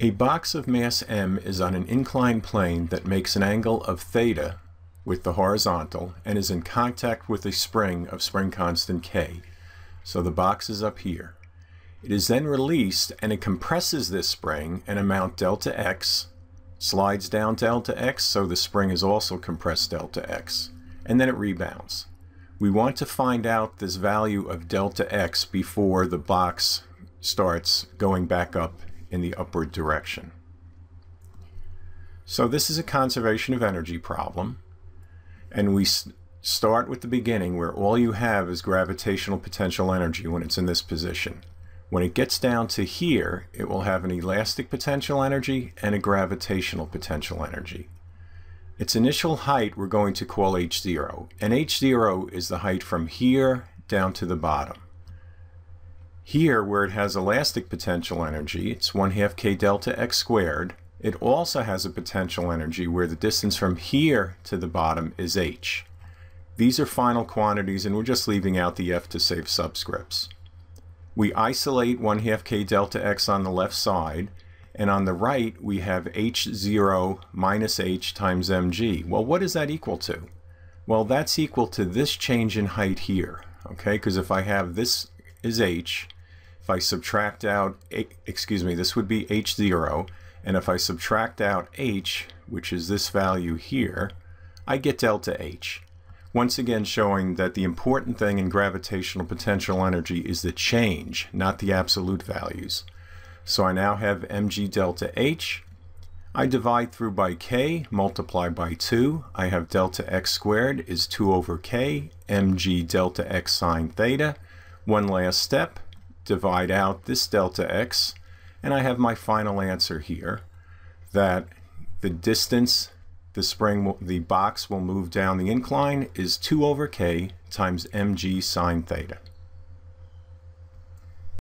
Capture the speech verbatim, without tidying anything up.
A box of mass m is on an inclined plane that makes an angle of theta with the horizontal and is in contact with a spring of spring constant k. So the box is up here. It is then released and it compresses this spring an amount delta x, slides down delta x, so the spring is also compressed delta x, and then it rebounds. We want to find out this value of delta x before the box starts going back up in the upward direction. So this is a conservation of energy problem, and we start with the beginning where all you have is gravitational potential energy when it's in this position. When it gets down to here, it will have an elastic potential energy and a gravitational potential energy. Its initial height we're going to call h zero, and h zero is the height from here down to the bottom. Here, where it has elastic potential energy, it's one half k delta x squared. It also has a potential energy where the distance from here to the bottom is h. These are final quantities, and we're just leaving out the f to save subscripts. We isolate one half k delta x on the left side, and on the right we have h zero minus h times mg. Well, what is that equal to? Well, that's equal to this change in height here, okay? Because if I have this is h, if I subtract out, excuse me, this would be h zero, and if I subtract out h, which is this value here, I get delta h. Once again showing that the important thing in gravitational potential energy is the change, not the absolute values. So I now have mg delta h. I divide through by k, multiply by two. I have delta x squared is two over k, mg delta x sine theta. One last step, divide out this delta x, and I have my final answer here, that the distance the spring, will, the box will move down the incline is two over k times mg sine theta.